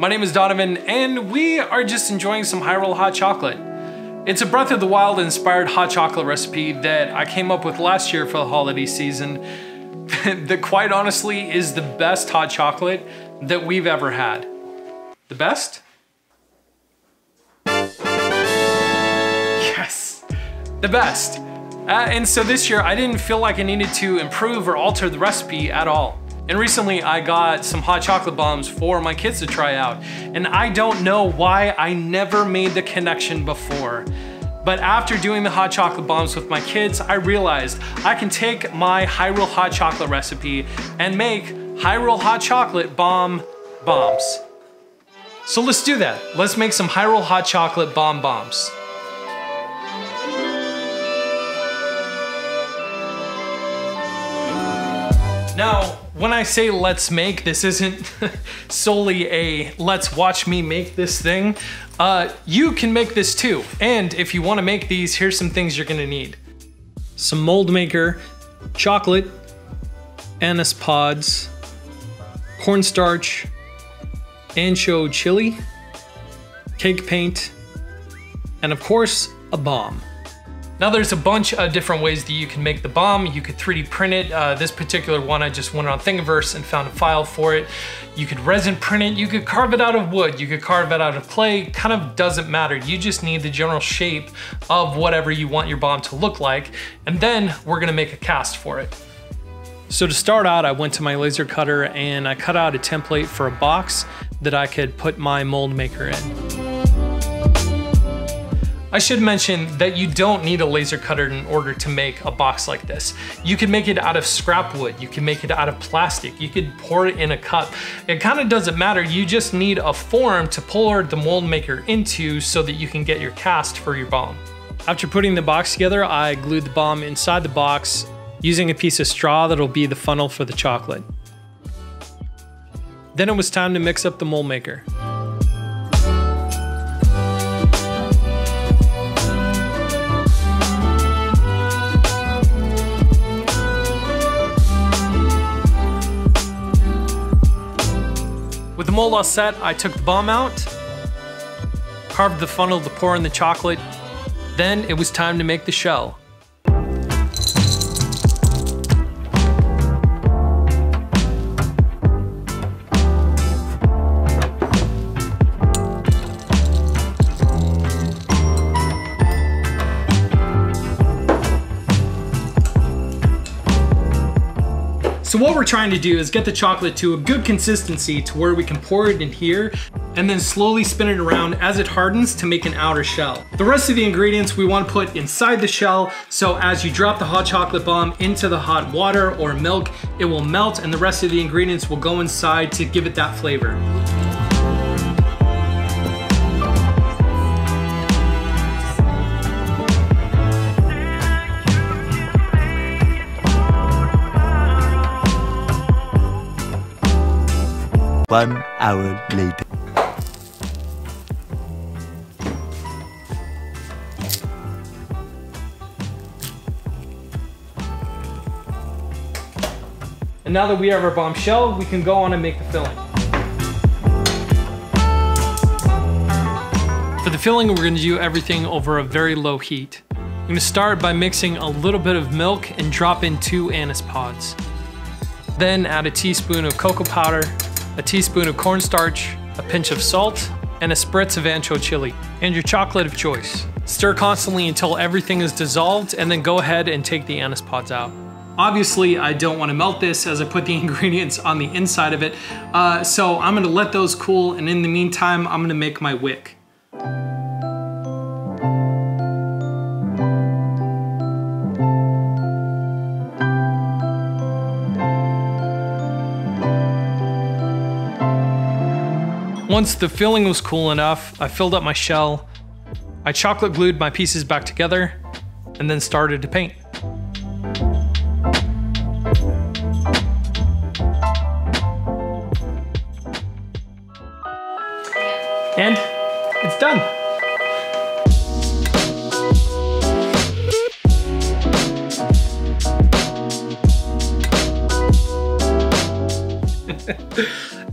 My name is Donovan, and we are just enjoying some Hyrule Hot Chocolate. It's a Breath of the Wild inspired hot chocolate recipe that I came up with last year for the holiday season that quite honestly is the best hot chocolate that we've ever had. The best? Yes, the best. And so this year I didn't feel like I needed to improve or alter the recipe at all. And recently I got some hot chocolate bombs for my kids to try out. And I don't know why I never made the connection before. But after doing the hot chocolate bombs with my kids, I realized I can take my Hyrule hot chocolate recipe and make Hyrule hot chocolate bombs. So let's do that. Let's make some Hyrule hot chocolate bombs. Now, when I say let's make, this isn't solely a let's watch me make this thing. You can make this too. And if you wanna make these, here's some things you're gonna need. Some mold maker, chocolate, anise pods, cornstarch, ancho chili, cake paint, and of course, a bomb. Now there's a bunch of different ways that you can make the bomb. You could 3D print it. This particular one, I just went on Thingiverse and found a file for it. You could resin print it. You could carve it out of wood. You could carve it out of clay. Kind of doesn't matter. You just need the general shape of whatever you want your bomb to look like. And then we're gonna make a cast for it. So to start out, I went to my laser cutter and I cut out a template for a box that I could put my mold maker in. I should mention that you don't need a laser cutter in order to make a box like this. You can make it out of scrap wood, you can make it out of plastic, you could pour it in a cup. It kind of doesn't matter, you just need a form to pour the mold maker into so that you can get your cast for your bomb. After putting the box together, I glued the bomb inside the box using a piece of straw that'll be the funnel for the chocolate. Then it was time to mix up the mold maker. With the mold all set, I took the bomb out, carved the funnel to pour in the chocolate, then it was time to make the shell. So what we're trying to do is get the chocolate to a good consistency to where we can pour it in here and then slowly spin it around as it hardens to make an outer shell. The rest of the ingredients we want to put inside the shell, so as you drop the hot chocolate bomb into the hot water or milk, it will melt and the rest of the ingredients will go inside to give it that flavor. One hour later. And now that we have our bomb shell, we can go on and make the filling. For the filling, we're going to do everything over a very low heat. I'm going to start by mixing a little bit of milk and drop in 2 anise pods. Then add a teaspoon of cocoa powder, a teaspoon of cornstarch, a pinch of salt, and a spritz of ancho chili, and your chocolate of choice. Stir constantly until everything is dissolved, and then go ahead and take the anise pods out. Obviously, I don't want to melt this as I put the ingredients on the inside of it, so I'm going to let those cool, and in the meantime, I'm going to make my wick. Once the filling was cool enough, I filled up my shell, I chocolate glued my pieces back together, and then started to paint. And it's done.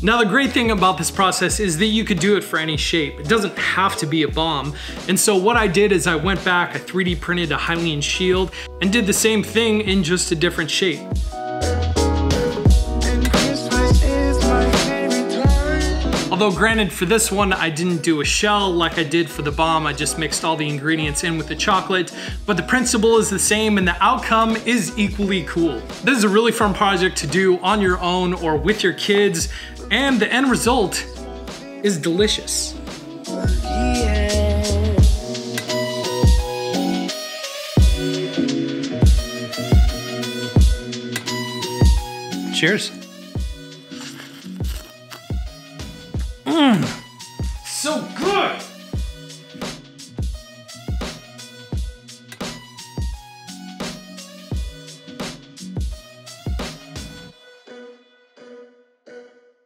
Now the great thing about this process is that you could do it for any shape. It doesn't have to be a bomb. And so what I did is I went back, I 3D printed a Hylian shield and did the same thing in just a different shape. Although granted, for this one, I didn't do a shell like I did for the bomb. I just mixed all the ingredients in with the chocolate, but the principle is the same and the outcome is equally cool. This is a really fun project to do on your own or with your kids, and the end result is delicious. Cheers.